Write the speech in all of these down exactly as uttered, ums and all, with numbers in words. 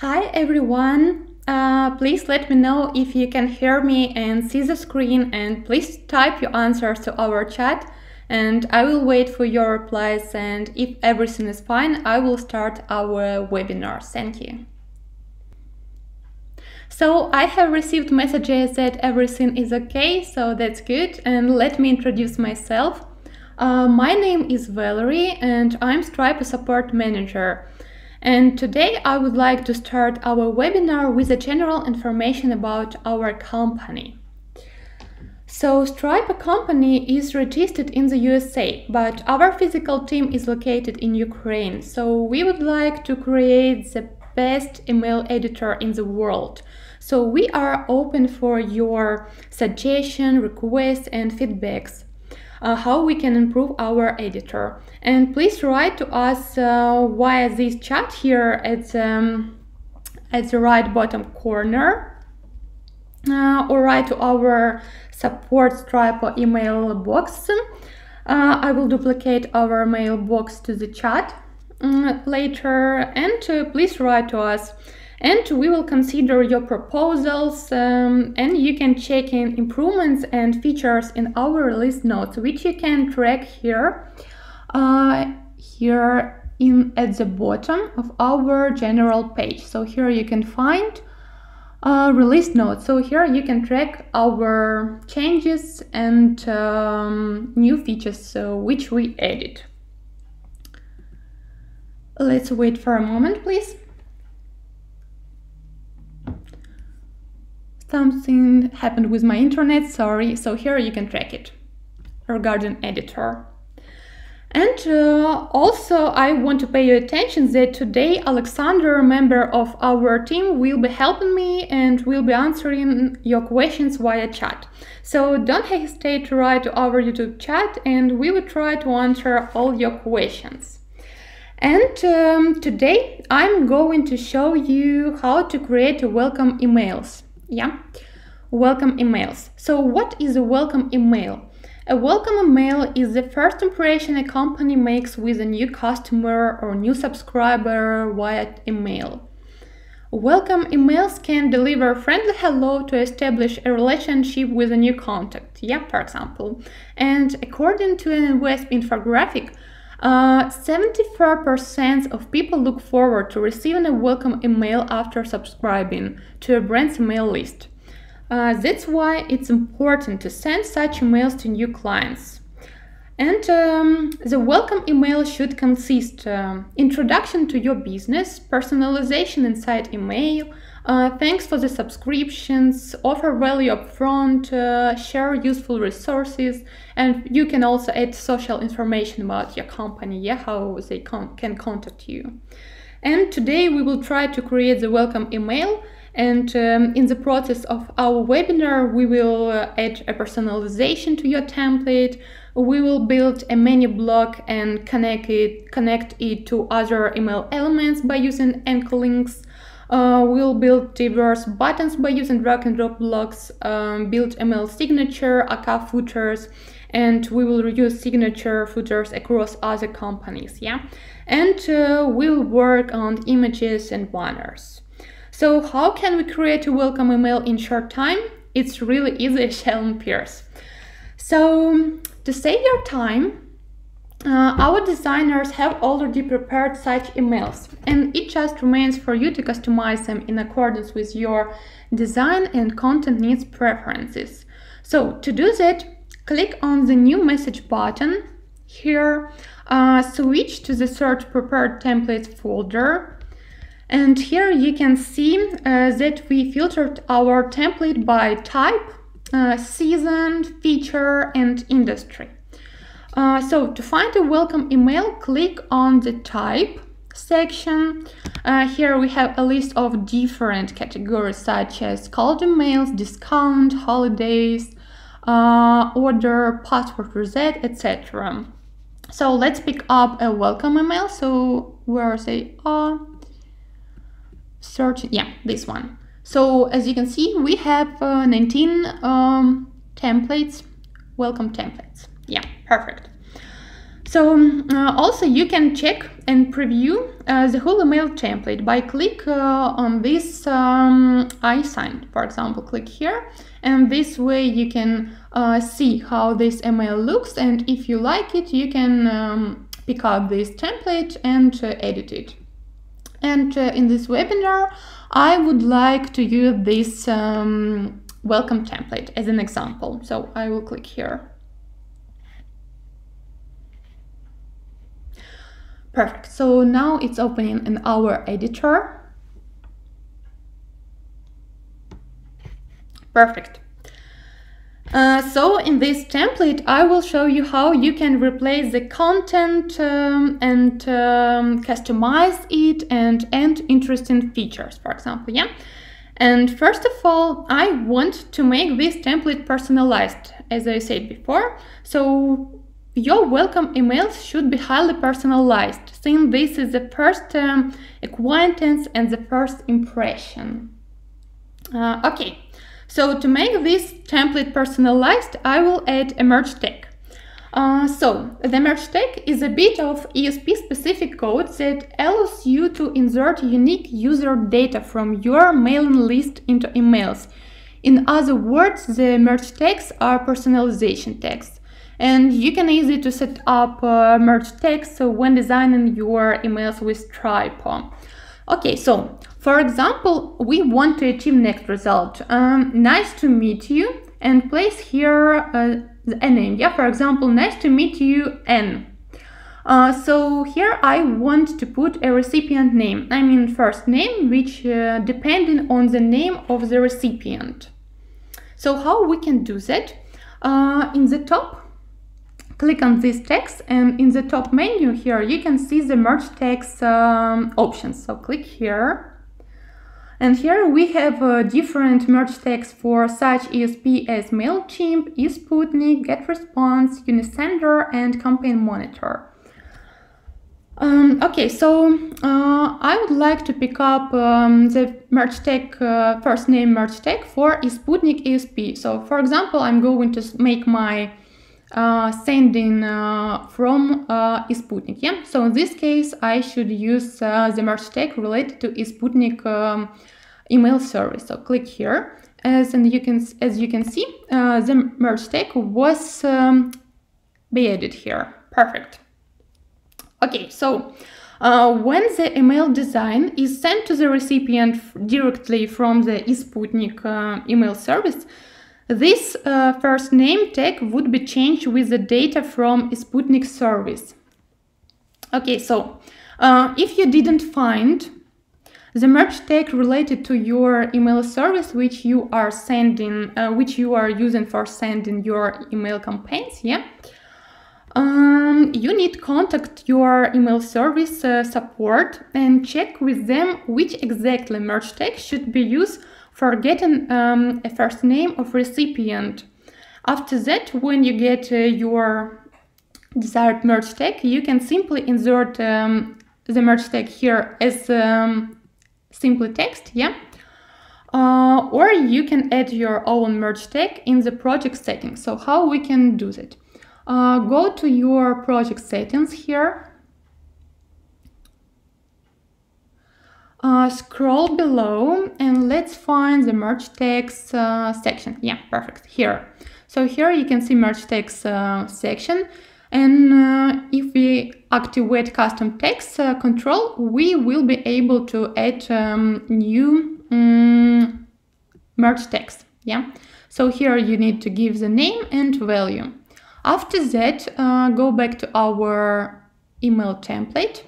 Hi everyone, uh, please let me know if you can hear me and see the screen, and please type your answers to our chat and I will wait for your replies, and if everything is fine, I will start our webinar. Thank you. So I have received messages that everything is okay, so that's good, and let me introduce myself. Uh, my name is Valerie and I'm Stripe Support Manager. And today I would like to start our webinar with a general information about our company. So Stripe company is registered in the U S A, but our physical team is located in Ukraine. So we would like to create the best email editor in the world. So we are open for your suggestion, requests and feedbacks. Uh, how we can improve our editor, and please write to us uh, via this chat here at, um, at the right bottom corner, uh, or write to our support Stripo email box. uh, I will duplicate our mailbox to the chat um, later, and uh, please write to us and we will consider your proposals, um, and you can check in improvements and features in our release notes, which you can track here, uh, here in at the bottom of our general page. So here you can find uh, release notes. So here you can track our changes and um, new features uh, which we added. Let's wait for a moment, please. Something happened with my internet, sorry. So here you can track it regarding editor. And uh, also I want to pay your attention that today Alexander, member of our team, will be helping me and will be answering your questions via chat. So don't hesitate to write to our YouTube chat and we will try to answer all your questions. And um, today I'm going to show you how to create welcome emails. Yeah, welcome emails. So what is a welcome email? A welcome email is the first impression a company makes with a new customer or new subscriber via email. Welcome emails can deliver a friendly hello to establish a relationship with a new contact, yeah, for example. And according to an N W S P infographic, seventy-four percent uh, of people look forward to receiving a welcome email after subscribing to a brand's email list. Uh, that's why it's important to send such emails to new clients. And um, the welcome email should consist uh, introduction to your business, personalization inside email, uh, thanks for the subscriptions, offer value upfront, uh, share useful resources, and you can also add social information about your company, yeah, how they con can contact you. And today we will try to create the welcome email, and um, in the process of our webinar we will uh, add a personalization to your template, we will build a menu block and connect it, connect it to other email elements by using anchor links, uh, we'll build diverse buttons by using drag and drop blocks, um, build email signature, aka footers, and we will reuse signature footers across other companies, yeah, and uh, we'll work on images and banners. So how can we create a welcome email in short time? It's really easy, Sheldon Pierce. So to save your time, uh, our designers have already prepared such emails, and it just remains for you to customize them in accordance with your design and content needs preferences. So to do that, click on the new message button here, uh, switch to the search prepared templates folder. And here you can see uh, that we filtered our template by type, uh, season, feature and industry. Uh, so to find a welcome email, click on the type section. Uh, here we have a list of different categories such as cold emails, discount, holidays, uh, order, password reset, et cetera. So let's pick up a welcome email. So where they are. Search, yeah, this one. So as you can see, we have uh, nineteen um, templates, welcome templates. Yeah, perfect. So uh, also you can check and preview uh, the whole email template by click uh, on this um, I-signed, for example, click here, and this way you can uh, see how this email looks, and if you like it, you can um, pick up this template and uh, edit it. And uh, in this webinar, I would like to use this um, welcome template as an example. So I will click here. Perfect. So now it's opening in our editor. Perfect. Uh, so in this template, I will show you how you can replace the content um, and um, customize it and add interesting features, for example. Yeah. And first of all, I want to make this template personalized, as I said before. So your welcome emails should be highly personalized, since this is the first um, acquaintance and the first impression. Uh, okay. So to make this template personalized, I will add a merge tag. Uh, so the merge tag is a bit of E S P-specific code that allows you to insert unique user data from your mailing list into emails. In other words, the merge tags are personalization tags. And you can easily to set up uh, merge tags when designing your emails with Stripo. Okay, so for example, we want to achieve next result. Um, nice to meet you, and place here uh, a name. Yeah, for example, nice to meet you, N. Uh, so here I want to put a recipient name. I mean first name, which uh, depending on the name of the recipient. So how we can do that? Uh, in the top, click on this text, and in the top menu here you can see the merge tags um, options. So click here, and here we have uh, different merge tags for such E S P as MailChimp, eSputnik, GetResponse, Unisender, and Campaign Monitor. Um, okay, so uh, I would like to pick up um, the merge tag, uh, first name merge tag for eSputnik E S P. So for example, I'm going to make my Uh, sending uh, from uh, eSputnik. Yeah? So in this case, I should use uh, the merge tag related to eSputnik um, email service. So click here, as and you can as you can see, uh, the merge tag was um, be added here. Perfect. Okay, so uh, when the email design is sent to the recipient directly from the eSputnik uh, email service, this uh, first name tag would be changed with the data from eSputnik service. Okay, so uh, if you didn't find the merge tag related to your email service, which you are sending, uh, which you are using for sending your email campaigns, yeah, um, you need to contact your email service uh, support and check with them which exactly merge tag should be used for getting um, a first name of recipient. After that, when you get uh, your desired merge tag, you can simply insert um, the merge tag here as um, simply text, yeah? Uh, or you can add your own merge tag in the project settings. So how we can do that? Uh, go to your project settings here. Uh, scroll below and let's find the merge tags uh, section. Yeah, perfect. Here. So here you can see merge tags uh, section, and uh, if we activate custom tags uh, control, we will be able to add um, new um, merge tags. Yeah. So here you need to give the name and value. After that, uh, go back to our email template.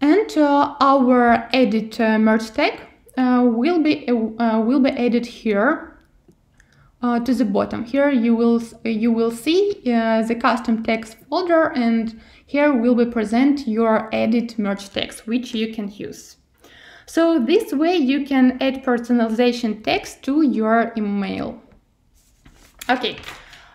And uh, our edit uh, merge tag uh, will be uh, will be added here uh, to the bottom. Here you will you will see uh, the custom tags folder, and here will be present your edit merge tags, which you can use. So this way you can add personalization tags to your email. Okay.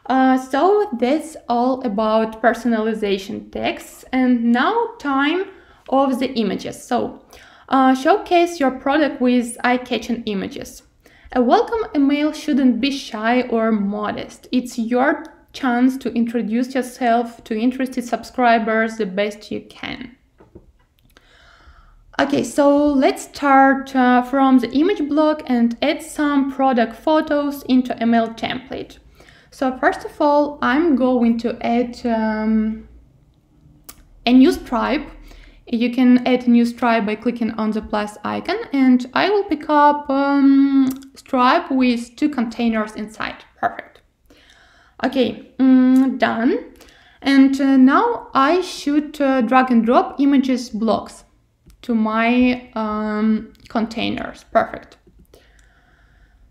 Uh, so that's all about personalization tags, and now time of the images. So uh, showcase your product with eye-catching images. A welcome email shouldn't be shy or modest. It's your chance to introduce yourself to interested subscribers the best you can. Okay, so let's start uh, from the image block and add some product photos into a mail template. So first of all, I'm going to add um, a new Stripe. You can add new Stripe by clicking on the plus icon, and I will pick up um, Stripe with two containers inside. Perfect. Okay, um, done. And uh, now I should uh, drag and drop images blocks to my um, containers. Perfect.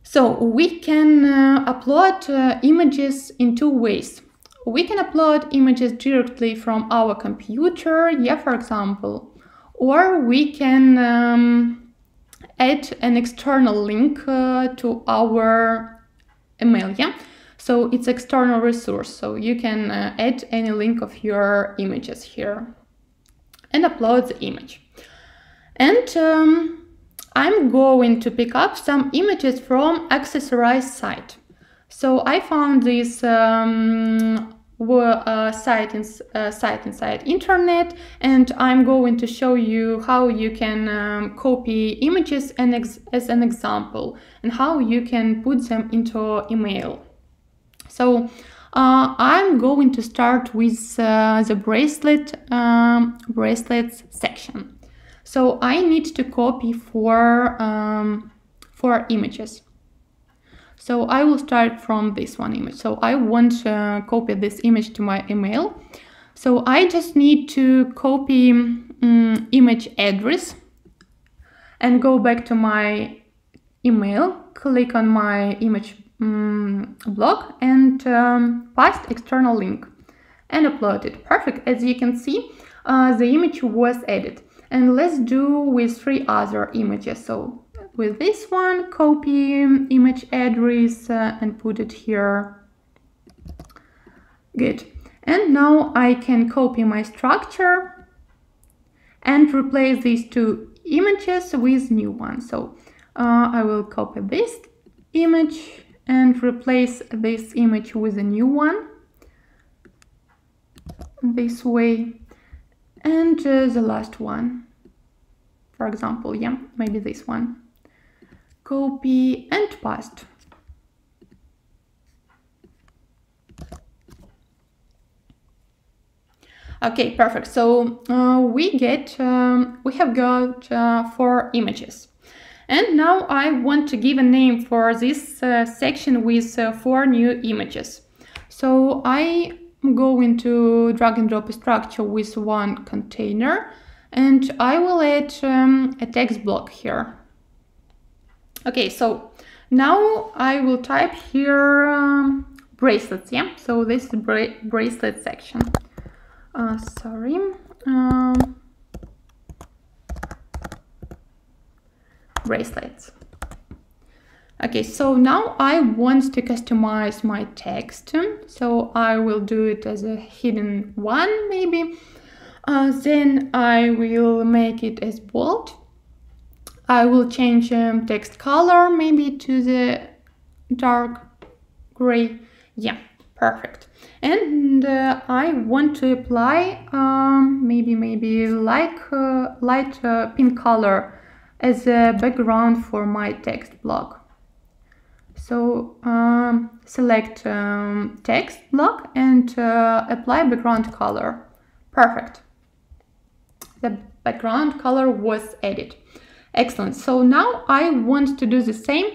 So we can uh, upload uh, images in two ways. We can upload images directly from our computer, yeah, for example, or we can um, add an external link uh, to our email, yeah. So it's external resource, so you can uh, add any link of your images here and upload the image. And um, I'm going to pick up some images from accessorized site. So I found this um, uh, site, in, uh, site inside internet, and I'm going to show you how you can um, copy images and ex as an example, and how you can put them into email. So uh, I'm going to start with uh, the bracelet um, bracelets section. So I need to copy four um, four images. So I will start from this one image. So I won't uh, copy this image to my email. So I just need to copy um, image address and go back to my email, click on my image um, block and um, paste external link and upload it. Perfect. As you can see, uh, the image was added. And let's do with three other images. So with this one, copy image address uh, and put it here. Good. And now I can copy my structure and replace these two images with new one. So uh, I will copy this image and replace this image with a new one this way. And uh, the last one, for example, yeah, maybe this one. Copy and paste. Okay, perfect. So uh, we get, um, we have got uh, four images, and now I want to give a name for this uh, section with uh, four new images. So I go into drag and drop a structure with one container, and I will add um, a text block here. Okay, so now I will type here um, bracelets, yeah? So this is bra bracelet section. Uh, sorry. Um, bracelets. Okay, so now I want to customize my text. So I will do it as a hidden one, maybe. Uh, then I will make it as bold. I will change um, text color maybe to the dark gray. Yeah, perfect. And uh, I want to apply um, maybe maybe like uh, light uh, pink color as a background for my text block. So um, select um, text block and uh, apply background color. Perfect. The background color was added. Excellent. So now I want to do the same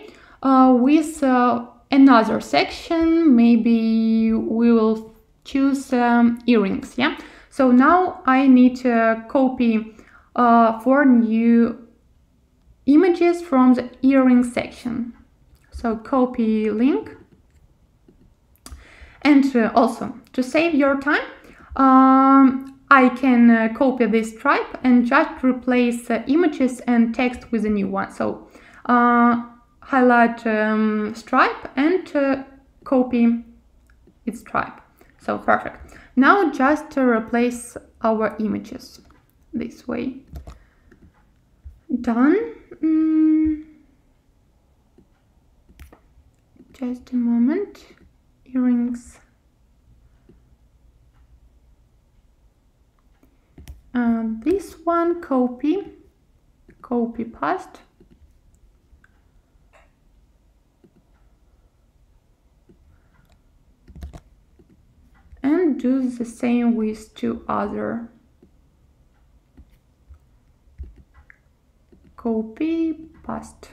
uh, with uh, another section. Maybe we will choose um, earrings. Yeah. So now I need to copy uh, four new images from the earring section. So copy link. And uh, also to save your time, um, I can uh, copy this Stripe and just replace uh, images and text with a new one. So uh, highlight um, Stripe and uh, copy its Stripe. So perfect. Now just to replace our images this way. Done. Mm. Just a moment. Earrings. Uh, this one, copy, copy paste. And do the same with two other. Copy, paste.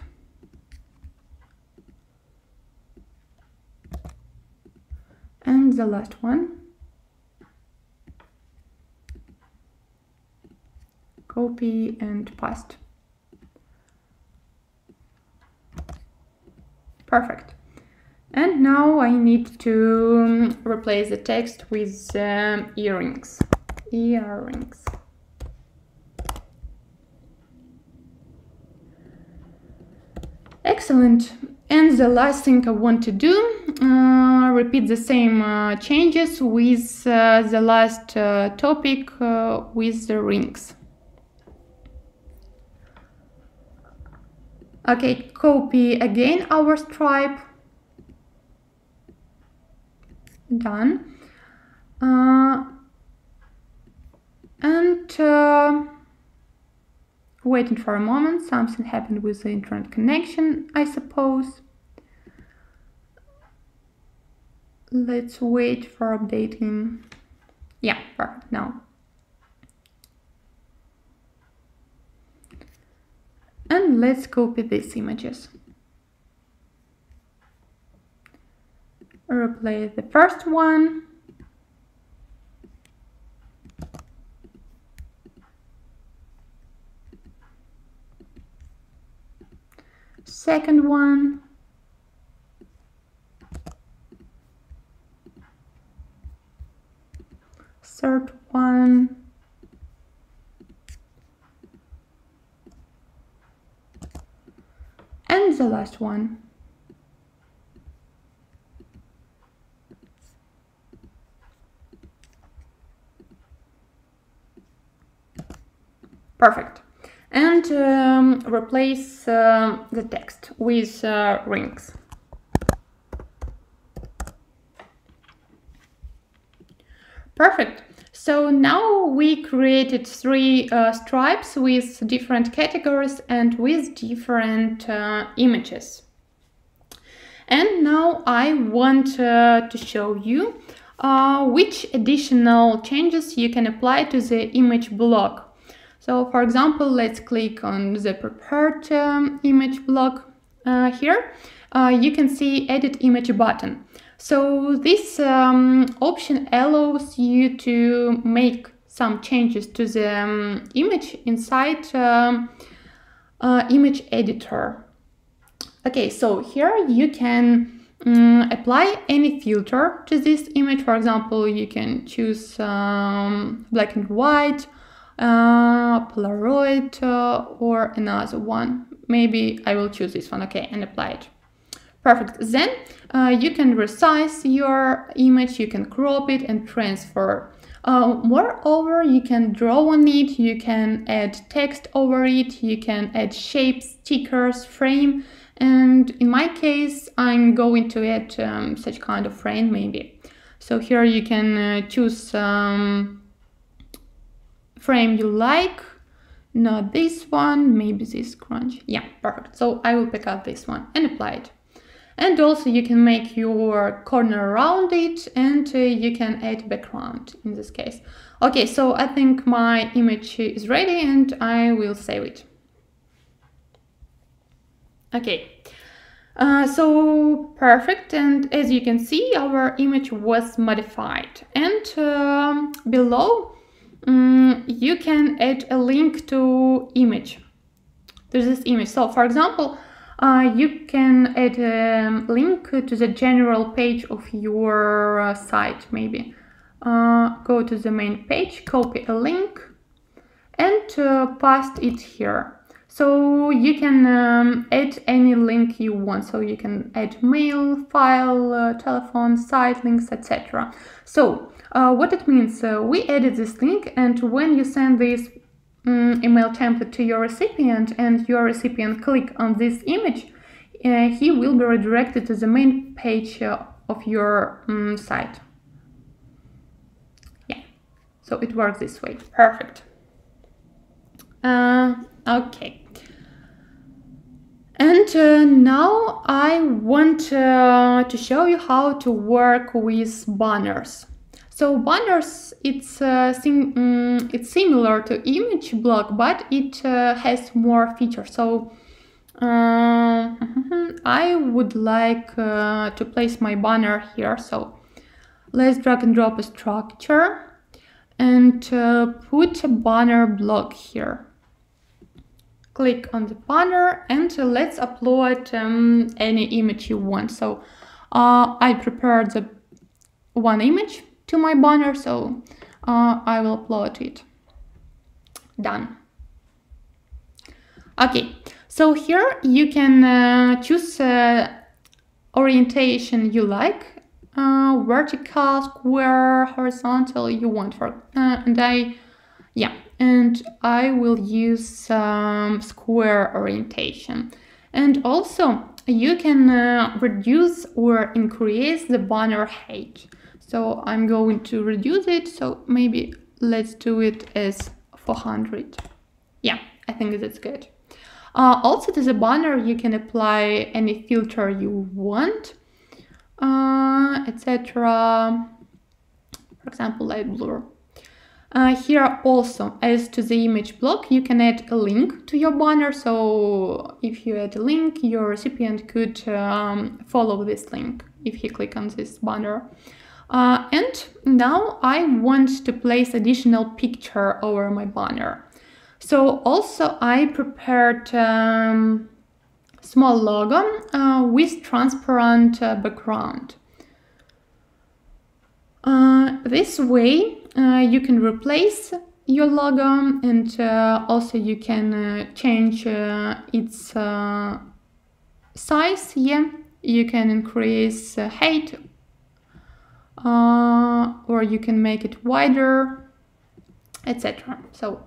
And the last one. Copy and paste. Perfect. And now I need to replace the text with um, earrings. Earrings. Excellent. And the last thing I want to do, uh, repeat the same uh, changes with uh, the last uh, topic uh, with the rings. Okay, copy again our Stripe. Done. Uh, and uh, waiting for a moment, something happened with the internet connection, I suppose. Let's wait for updating. Yeah, perfect now. And let's copy these images. Replace the first one. Second one. Third one. And the last one. Perfect. And um, replace uh, the text with uh, rings. Perfect. So now we created three uh, stripes with different categories and with different uh, images. And now I want uh, to show you uh, which additional changes you can apply to the image block. So, for example, let's click on the prepared um, image block uh, here. Uh, you can see Edit Image button. So this um, option allows you to make some changes to the um, image inside um, uh, image editor. Okay, so here you can um, apply any filter to this image. For example, you can choose um, black and white, uh Polaroid, uh, or another one. Maybe I will choose this one. Okay, and apply it. Perfect. Then uh, you can resize your image, you can crop it and transfer. Uh, moreover, you can draw on it, you can add text over it, you can add shapes, stickers, frame, and in my case I'm going to add um, such kind of frame maybe. So here you can uh, choose um, frame you like, not this one, maybe this crunch. Yeah, perfect. So I will pick up this one and apply it. And also you can make your corner around it, and uh, you can add background in this case. Okay, so I think my image is ready and I will save it. Okay, uh, so perfect. And as you can see, our image was modified. And uh, below, Um, you can add a link to image, to this image. So, for example, uh, you can add a link to the general page of your uh, site, maybe. Uh, go to the main page, copy a link, and uh, paste it here. So, you can um, add any link you want. So, you can add mail, file, uh, telephone, site links, et cetera. So, Uh, what it means, uh, we added this link, and when you send this um, email template to your recipient and your recipient click on this image, uh, he will be redirected to the main page uh, of your um, site. Yeah, so it works this way. Perfect. Uh, okay. And uh, now I want uh, to show you how to work with banners. So banners, it's uh, sim um, it's similar to image block, but it uh, has more features. So uh, I would like uh, to place my banner here. So let's drag and drop a structure and uh, put a banner block here. Click on the banner and uh, let's upload um, any image you want. So uh, I prepared the one image to my banner, so uh, I will upload it. Done. Okay, so here you can uh, choose uh, orientation you like, uh, vertical, square, horizontal you want for, uh, and I, yeah. And I will use um, square orientation. And also you can uh, reduce or increase the banner height. So I'm going to reduce it. So maybe let's do it as four hundred. Yeah, I think that's good. Uh, also to the banner you can apply any filter you want, uh, et cetera. For example, light blur. Uh, here also, as to the image block, you can add a link to your banner. So if you add a link, your recipient could um, follow this link if he click on this banner. Uh, and now I want to place additional picture over my banner. So also I prepared um, small logo uh, with transparent uh, background. Uh, this way uh, you can replace your logo, and uh, also you can uh, change uh, its uh, size. Yeah, you can increase uh, height, uh, or you can make it wider, et cetera. So,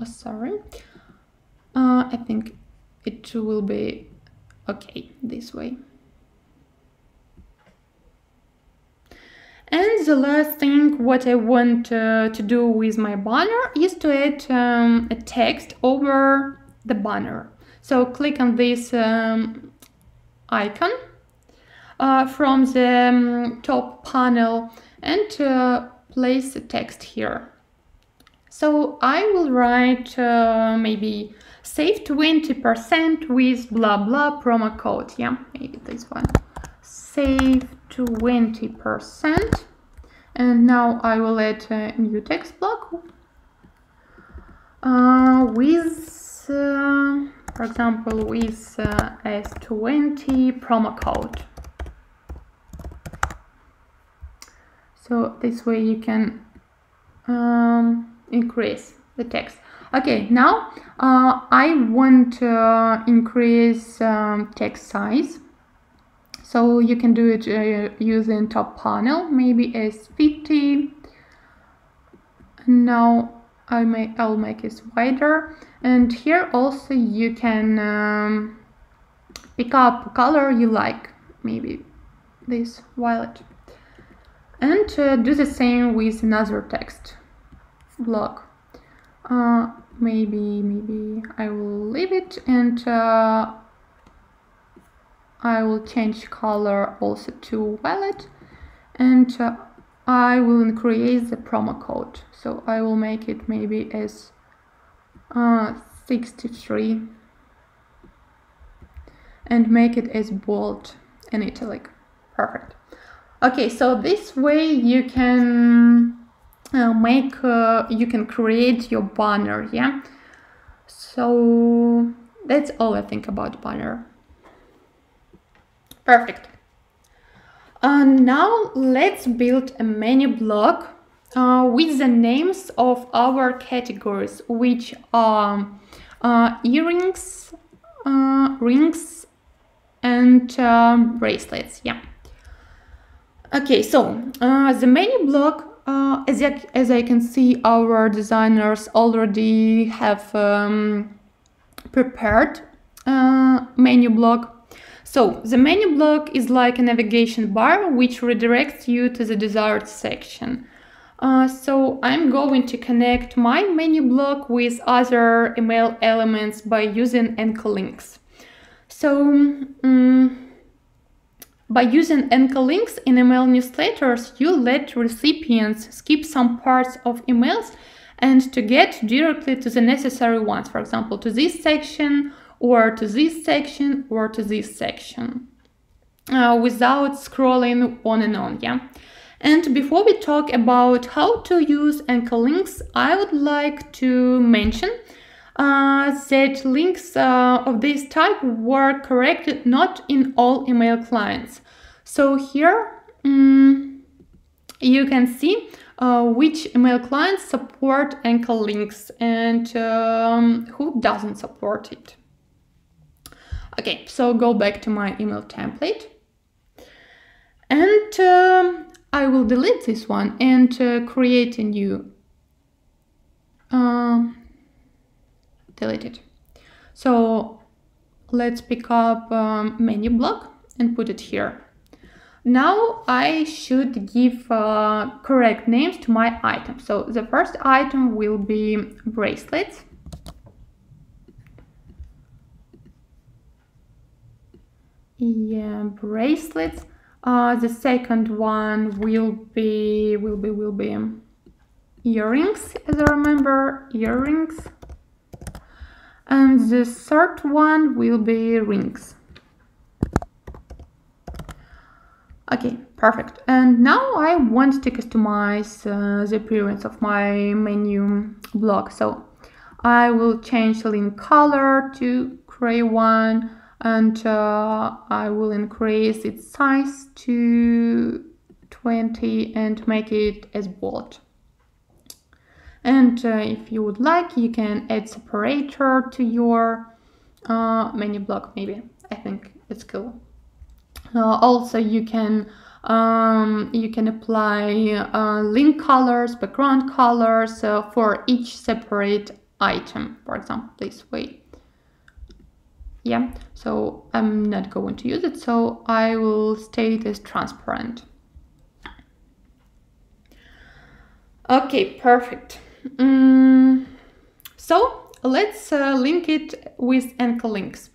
oh, sorry, uh, I think it will be okay this way. And the last thing what I want uh, to do with my banner is to add um, a text over the banner. So click on this um, icon uh, from the um, top panel and uh, place a text here. So I will write uh, maybe save twenty percent with blah blah promo code. Yeah, maybe this one. Save twenty percent, and now I will add a new text block uh, with, uh, for example, with uh, S twenty promo code. So this way you can um, increase the text. Okay, now uh, I want to uh, increase um, text size. So you can do it uh, using top panel, maybe as fifty. Now I may, I'll make it wider. And here also you can um, pick up color you like, maybe this violet. And uh, do the same with another text block. Uh, maybe, maybe I will leave it and uh, I will change color also to violet, and uh, I will increase the promo code. So I will make it maybe as uh, sixty-three and make it as bold and italic. Perfect. Okay, so this way you can uh, make, uh, you can create your banner, yeah? So that's all I think about banner. Perfect. Uh, now let's build a menu block uh, with the names of our categories, which are uh, earrings, uh, rings, and um, bracelets. Yeah. Okay, so uh, the menu block, uh, as, I, as I can see, our designers already have um, prepared uh, menu block. So the menu block is like a navigation bar which redirects you to the desired section. Uh, so I'm going to connect my menu block with other email elements by using anchor links. So um, by using anchor links in email newsletters, you let recipients skip some parts of emails and to get directly to the necessary ones, for example, to this section or to this section or to this section uh, without scrolling on and on. Yeah. And before we talk about how to use anchor links, I would like to mention uh, that links uh, of this type were corrected not in all email clients. So here um, you can see uh, which email clients support anchor links and um, who doesn't support it. Okay, so go back to my email template and um, I will delete this one and uh, create a new, uh, delete it. So let's pick up um, menu block and put it here. Now I should give uh, correct names to my items. So the first item will be bracelets. Yeah, bracelets. Uh, the second one will be, will be, will be earrings, as I remember, earrings. And the third one will be rings. Okay, perfect. And now I want to customize uh, the appearance of my menu block. So I will change the link color to gray one. And uh, I will increase its size to twenty and make it as bold. And uh, if you would like, you can add separator to your uh, menu block, maybe. I think it's cool. Uh, also, you can um, you can apply uh, link colors, background colors uh, for each separate item. For example, this way. Yeah, so I'm not going to use it, so I will state as transparent. Okay, perfect. Um, so let's uh, link it with anchor links.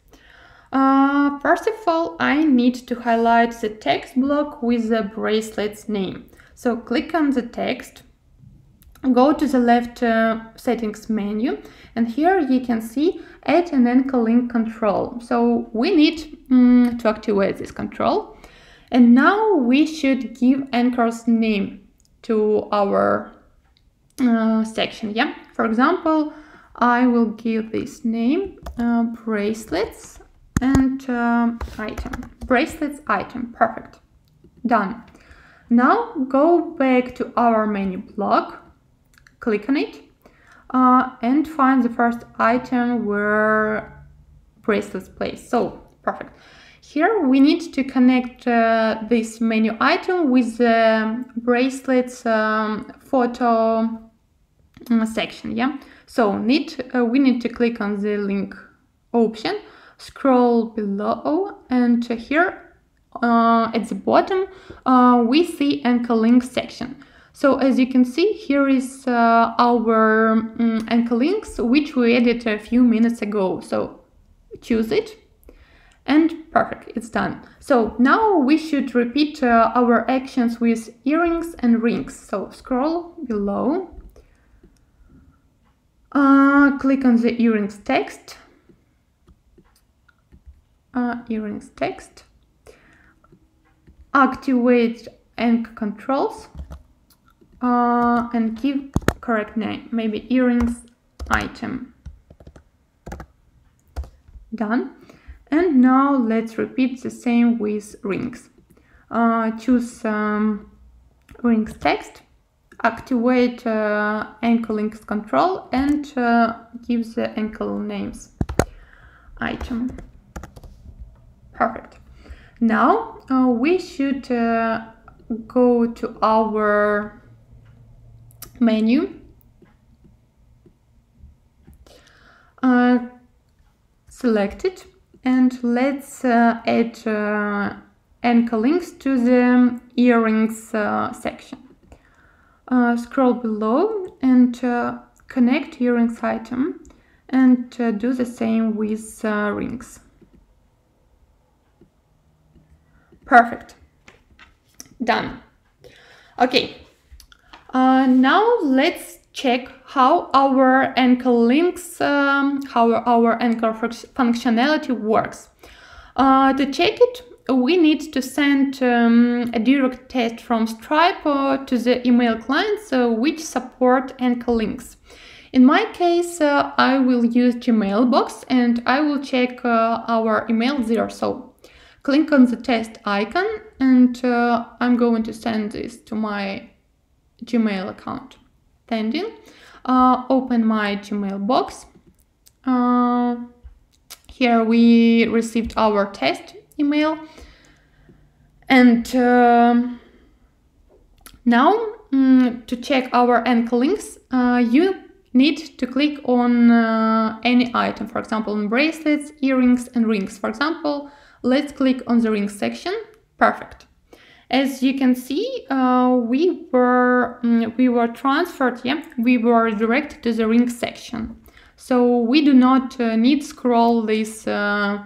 Uh, first of all, I need to highlight the text block with the bracelet's name. So click on the text. Go to the left uh, settings menu, and here you can see add an anchor link control. So we need um, to activate this control, and now we should give anchor's name to our uh, section. Yeah, for example, I will give this name uh, bracelets and uh, item, bracelets item. Perfect, done. Now go back to our menu block. Click on it uh, and find the first item where bracelets placed. So perfect. Here we need to connect uh, this menu item with the bracelets um, photo section. Yeah. So need uh, we need to click on the link option, scroll below, and here uh, at the bottom uh, we see anchor link section. So as you can see, here is uh, our um, anchor links, which we added a few minutes ago. So choose it and perfect, it's done. So now we should repeat uh, our actions with earrings and rings. So scroll below, uh, click on the earrings text, uh, earrings text, activate anchor controls. Uh, and give correct name, maybe earrings item. Done. And now let's repeat the same with rings. Uh, choose um, rings text, activate uh, anchor links control, and uh, give the anchor names item. Perfect. Now uh, we should uh, go to our menu, uh, select it, And let's uh, add uh, anchor links to the earrings uh, section. Uh, scroll below and uh, connect earrings item, and uh, do the same with uh, rings. Perfect. Done. Okay. Uh, now let's check how our anchor links, um, how our anchor functionality works. Uh, to check it, we need to send um, a direct test from Stripe to the email clients uh, which support anchor links. In my case, uh, I will use Gmail box and I will check uh, our email there. So click on the test icon and uh, I'm going to send this to my Gmail account. Sending. Uh, open my Gmail box. Uh, here we received our test email. And uh, now um, to check our anchor links, uh, you need to click on uh, any item, for example, on bracelets, earrings and rings. For example, let's click on the rings section. Perfect. As you can see, uh, we were we were transferred, yeah, we were directed to the rings section. So we do not uh, need scroll this uh,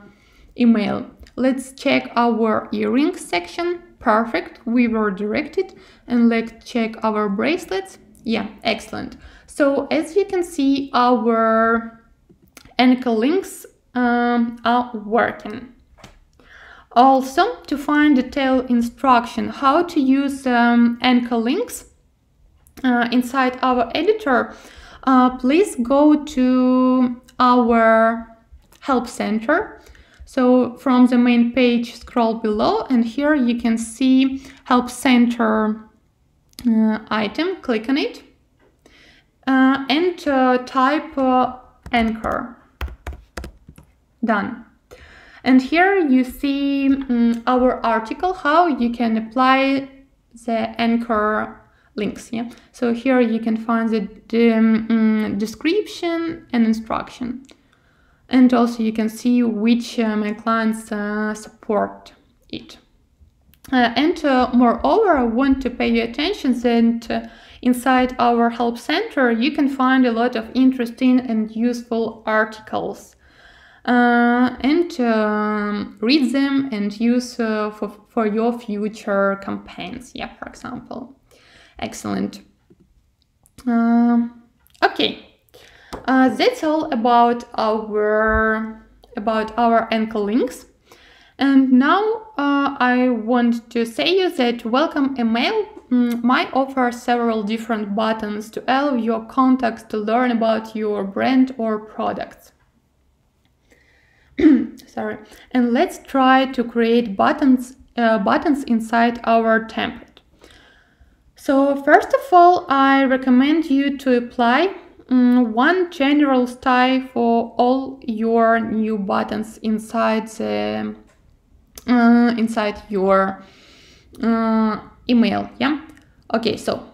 email. Let's check our earrings section. Perfect, we were directed. And let's check our bracelets. Yeah, excellent. So as you can see, our anchor links um, are working. Also, to find detailed instruction how to use um, anchor links uh, inside our editor, uh, please go to our help center. So from the main page, scroll below, and here you can see help center uh, item. Click on it uh, and uh, type uh, anchor. Done. And here you see um, our article, how you can apply the anchor links. Yeah? So here you can find the um, description and instruction. And also you can see which uh, my clients uh, support it. Uh, and uh, moreover, I want to pay your attention that uh, inside our help center, you can find a lot of interesting and useful articles. Uh, and uh, read them and use uh, for, for your future campaigns, yeah, for example. Excellent. Uh, okay, uh, that's all about our about our anchor links. And now uh, I want to say you that welcome email um, might offer several different buttons to allow your contacts to learn about your brand or products. Sorry, and let's try to create buttons uh, buttons inside our template. So first of all, I recommend you to apply um, one general style for all your new buttons inside the, uh, inside your uh, email. Yeah. Okay. So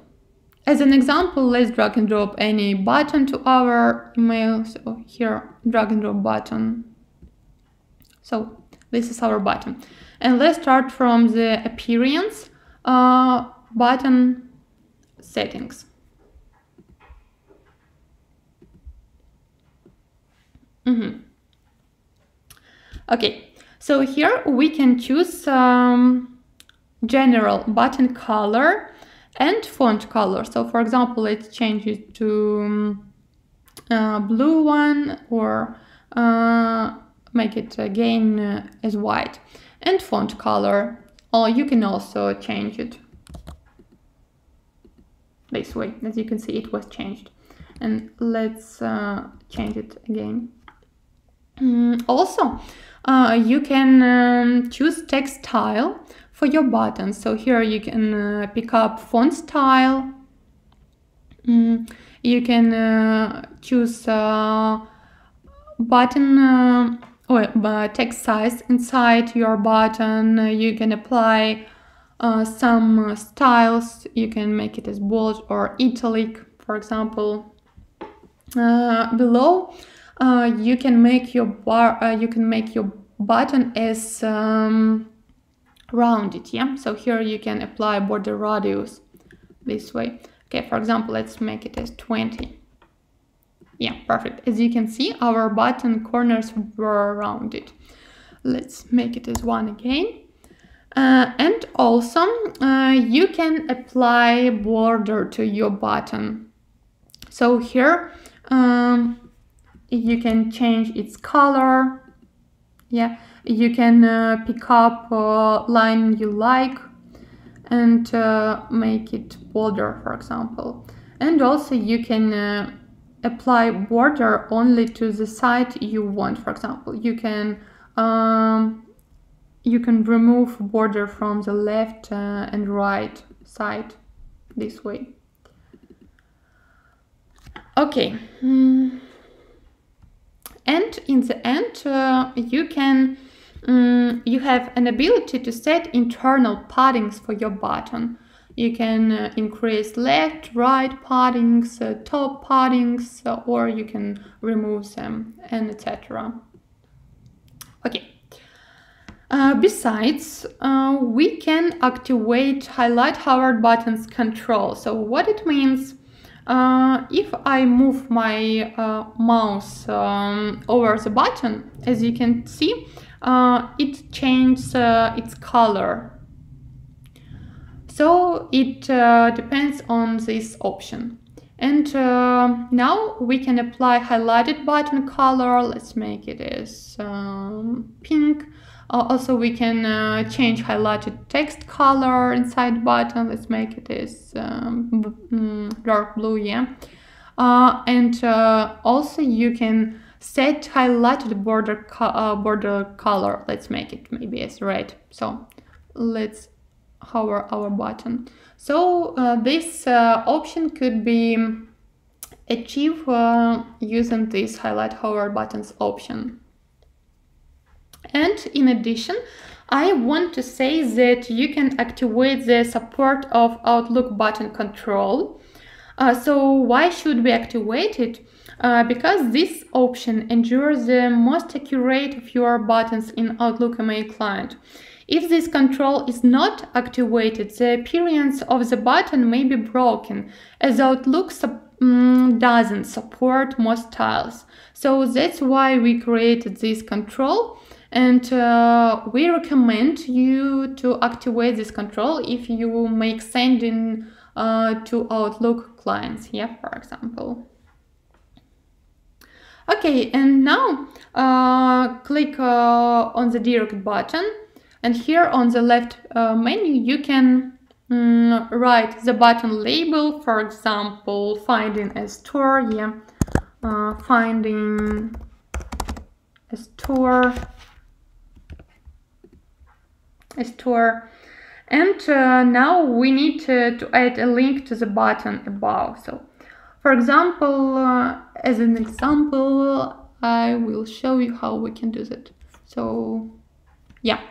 as an example, let's drag and drop any button to our email. So here, drag and drop button. So this is our button. And let's start from the appearance uh, button settings. Mm-hmm. Okay, so here we can choose um, general button color and font color. So for example, let's change it to uh, blue one or uh, make it again uh, as white, and font color, or you can also change it this way. As you can see, it was changed. And let's uh, change it again. Um, also, uh, you can um, choose text style for your buttons. So here you can uh, pick up font style. Um, you can uh, choose uh, button uh, or uh, text size inside your button. You can apply uh, some uh, styles. You can make it as bold or italic, for example. Uh, below, uh, you can make your bar. Uh, you can make your button is um, rounded, yeah? So here you can apply border radius this way. Okay, for example, let's make it as twenty. Yeah, perfect. As you can see, our button corners were rounded. Let's make it as one again. Uh, and also, uh, you can apply border to your button. So here um, you can change its color. Yeah, you can uh, pick up a line you like and uh, make it bolder, for example. And also you can uh, apply border only to the site you want. For example, you can um, you can remove border from the left uh, and right side this way. Okay. Mm. And in the end, uh, you can um, you have an ability to set internal paddings for your button. You can uh, increase left, right paddings, uh, top paddings, uh, or you can remove them, and et cetera. Okay. Uh, besides, uh, we can activate highlight hovered buttons control. So what it means? Uh, if I move my uh, mouse um, over the button, as you can see, uh, it changes uh, its color. So it uh, depends on this option. And uh, now we can apply highlighted button color. Let's make it as um, pink. Uh, also, we can uh, change highlighted text color inside button. Let's make it as um, dark blue, yeah. Uh, and uh, also, you can set highlighted border co uh, border color. Let's make it maybe as red. So let's hover our button. So uh, this uh, option could be achieved uh, using this highlight hover buttons option. And in addition, I want to say that you can activate the support of Outlook button control. Uh, so why should we activate it? Uh, because this option ensures the most accurate of your buttons in Outlook email client. If this control is not activated, the appearance of the button may be broken, as Outlook support Mm, doesn't support most styles. So that's why we created this control, and uh, we recommend you to activate this control if you make sending uh, to Outlook clients, yeah, for example. Okay, and now uh, click uh, on the direct button, and here on the left uh, menu you can Mm, right, the button label, for example, finding a store, yeah, uh, finding a store, a store, and uh, now we need to, to add a link to the button above. So, for example, uh, as an example, I will show you how we can do that. So, yeah.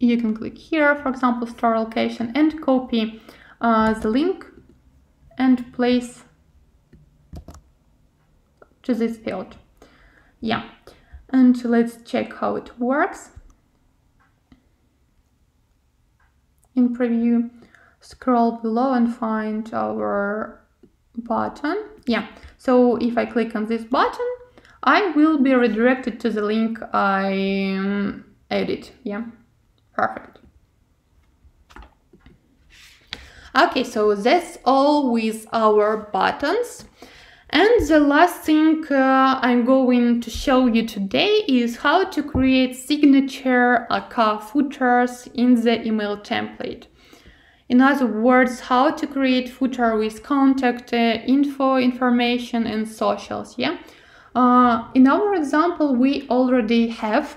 You can click here, for example, store location, and copy uh, the link and place to this field. Yeah, and let's check how it works. In preview, scroll below and find our button. Yeah, so if I click on this button, I will be redirected to the link I um, added. Yeah. Perfect. Okay, so that's all with our buttons. And the last thing uh, I'm going to show you today is how to create signature aka footers in the email template. In other words, how to create footer with contact uh, info, information, and socials. Yeah. Uh, in our example, we already have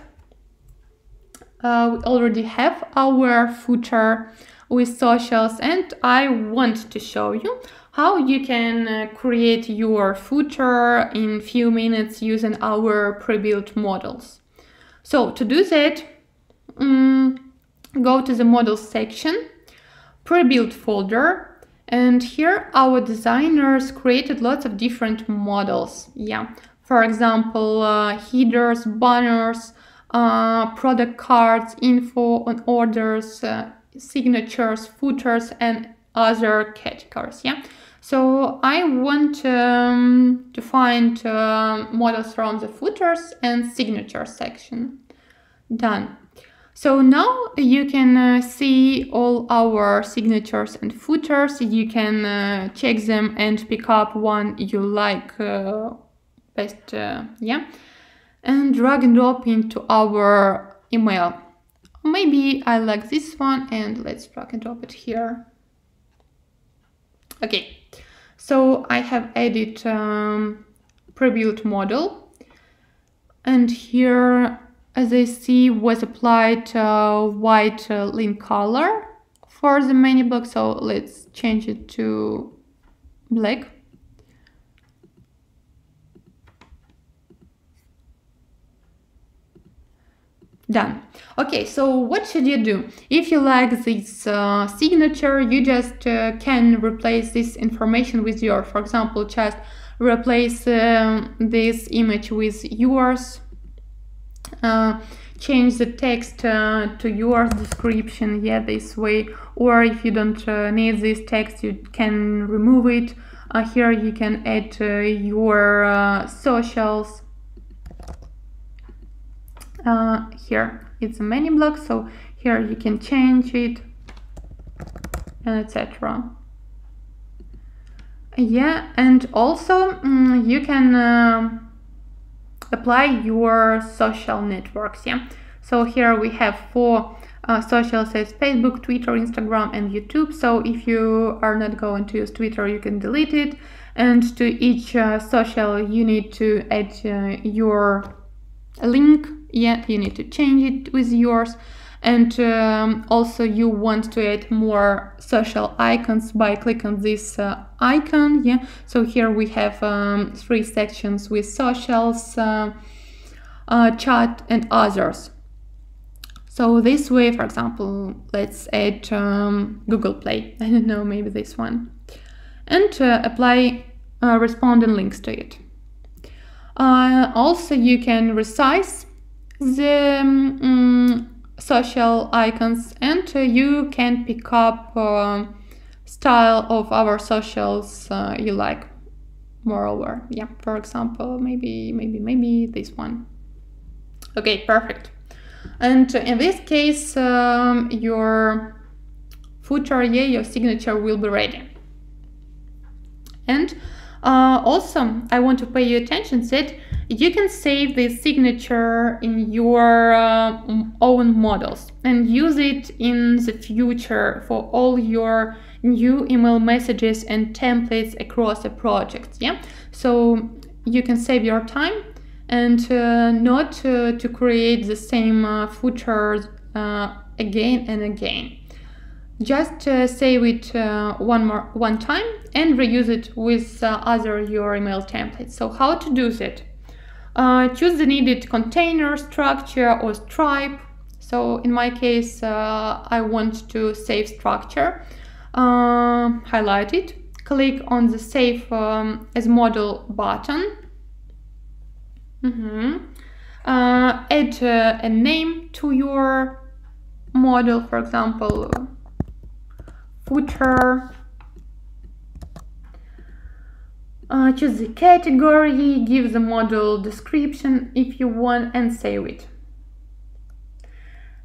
Uh, we already have our footer with socials, and I want to show you how you can uh, create your footer in few minutes using our pre-built models. So to do that, um, go to the models section, pre-built folder, and here our designers created lots of different models. Yeah, for example, uh, headers, banners, uh, product cards, info on orders, uh, signatures, footers, and other categories. Yeah. So I want um, to find uh, models from the footers and signature section. Done. So now you can uh, see all our signatures and footers. You can uh, check them and pick up one you like uh, best, uh, yeah, and drag and drop into our email. Maybe I like this one, and let's drag and drop it here. Okay, so I have added um, pre-built model, and here, as I see, was applied uh, white uh, link color for the menu block, so let's change it to black. Done. Okay, so what should you do? If you like this uh, signature, you just uh, can replace this information with yours. For example, just replace uh, this image with yours. Uh, change the text uh, to your description, yeah, this way. Or if you don't uh, need this text, you can remove it. Uh, here you can add uh, your uh, socials. Uh, here it's a menu block, so here you can change it, and et cetera. Yeah, and also um, you can Uh, apply your social networks, yeah. So here we have four uh, socials as Facebook, Twitter, Instagram, and YouTube. So if you are not going to use Twitter, you can delete it. And to each uh, social, you need to add uh, your link. Yeah, you need to change it with yours. And um, also you want to add more social icons by clicking this uh, icon, yeah. So here we have um, three sections with socials, uh, uh, chat, and others. So this way, for example, let's add um, Google Play, I don't know, maybe this one, and uh, apply uh, responding links to it. Uh, also you can resize the um, social icons, and uh, you can pick up uh, style of our socials uh, you like. Moreover, yeah, for example, maybe maybe maybe this one. Okay, perfect. And uh, in this case, um, your footer, yeah, your signature will be ready. And uh, also, I want to pay you attention that you can save this signature in your uh, own models and use it in the future for all your new email messages and templates across the project, yeah? So you can save your time and uh, not uh, to create the same uh, footer uh, again and again. Just uh, save it uh, one more one time and reuse it with uh, other your email templates. So how to do that? Uh, choose the needed container, structure, or Stripe. So in my case, uh, I want to save structure. Uh, highlight it. Click on the Save um, as Model button. Mm-hmm. uh, add uh, a name to your model, for example, footer. Uh, choose the category, give the model description if you want, and save it.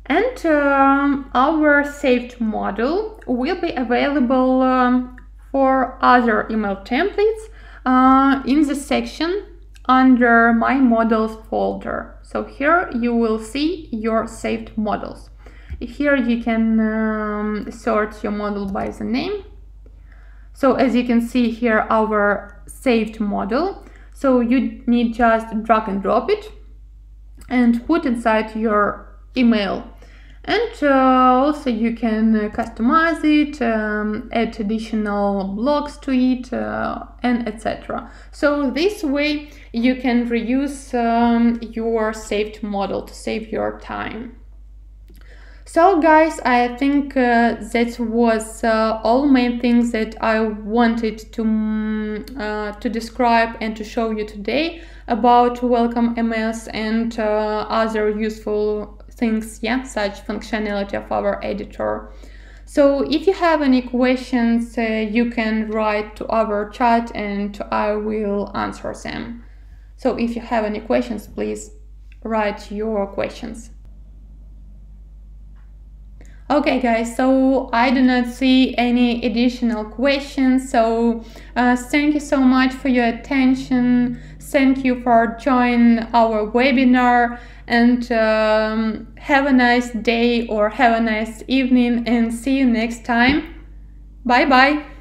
And um, our saved model will be available um, for other email templates uh, in the section under My Models folder. So here you will see your saved models. Here you can um, sort your model by the name. So as you can see here, our saved model. So you need just drag and drop it and put inside your email. And uh, also you can customize it, um, add additional blocks to it, uh, and et cetera. So this way you can reuse um, your saved model to save your time. So guys, I think uh, that was uh, all main things that I wanted to uh, to describe and to show you today about welcome emails and uh, other useful things, yeah, such functionality of our editor. So if you have any questions, uh, you can write to our chat and I will answer them. So if you have any questions, please write your questions. Okay guys, so I do not see any additional questions, so uh, thank you so much for your attention. Thank you for joining our webinar, and um, have a nice day or have a nice evening, and see you next time. Bye bye.